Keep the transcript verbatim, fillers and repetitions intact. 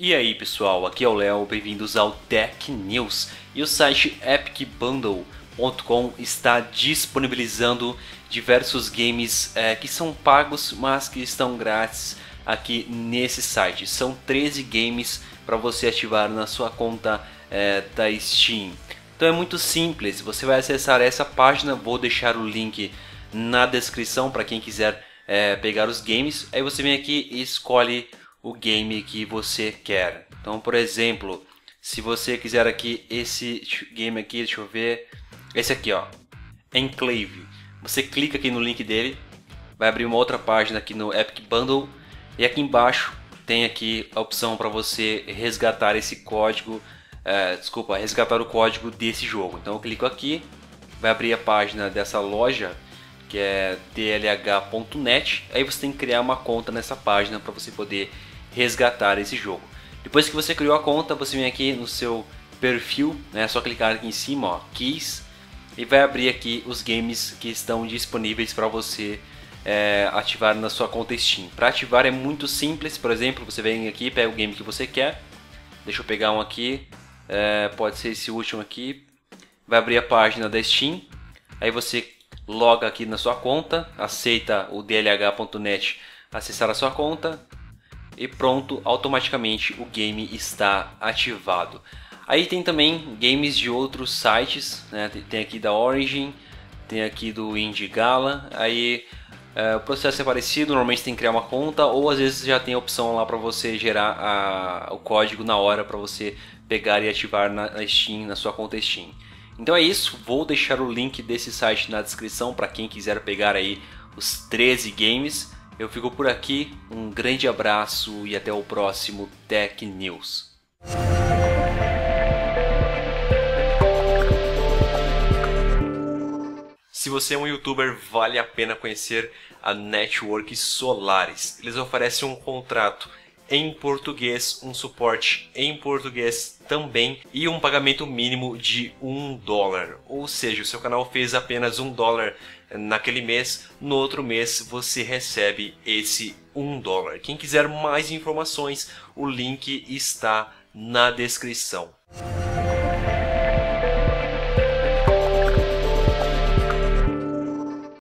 E aí pessoal, aqui é o Léo, bem-vindos ao Tech News. E o site epic bundle ponto com está disponibilizando diversos games é, que são pagos, mas que estão grátis aqui nesse site. São treze games para você ativar na sua conta é, da Steam. Então é muito simples, você vai acessar essa página, vou deixar o link na descrição para quem quiser é, pegar os games. Aí você vem aqui e escolhe o game que você quer. Então, por exemplo, se você quiser aqui esse game aqui, deixa eu ver, esse aqui, ó, Enclave. Você clica aqui no link dele, vai abrir uma outra página aqui no Epic Bundle e aqui embaixo tem aqui a opção para você resgatar esse código, é, desculpa, resgatar o código desse jogo. Então, eu clico aqui, vai abrir a página dessa loja, que é d l h ponto net. Aí você tem que criar uma conta nessa página para você poder resgatar esse jogo. Depois que você criou a conta, você vem aqui no seu perfil, né? É só clicar aqui em cima, ó, keys, e vai abrir aqui os games que estão disponíveis para você é, ativar na sua conta Steam. Para ativar é muito simples. Por exemplo, você vem aqui, pega o game que você quer. Deixa eu pegar um aqui, é, pode ser esse último aqui. Vai abrir a página da Steam. Aí você loga aqui na sua conta, aceita o d l h ponto net acessar a sua conta e pronto, automaticamente o game está ativado. Aí tem também games de outros sites, né? Tem aqui da Origin, tem aqui do Indie Gala. Aí é, o processo é parecido, normalmente tem que criar uma conta ou às vezes já tem a opção lá para você gerar a, o código na hora para você pegar e ativar na, na Steam, na sua conta Steam. Então é isso, vou deixar o link desse site na descrição para quem quiser pegar aí os treze games. Eu fico por aqui, um grande abraço e até o próximo Tech News. Se você é um youtuber, vale a pena conhecer a Network Solaris. Eles oferecem um contrato em português, um suporte em português também e um pagamento mínimo de um dólar. Ou seja, o seu canal fez apenas um dólar naquele mês, no outro mês você recebe esse um dólar. Quem quiser mais informações, o link está na descrição.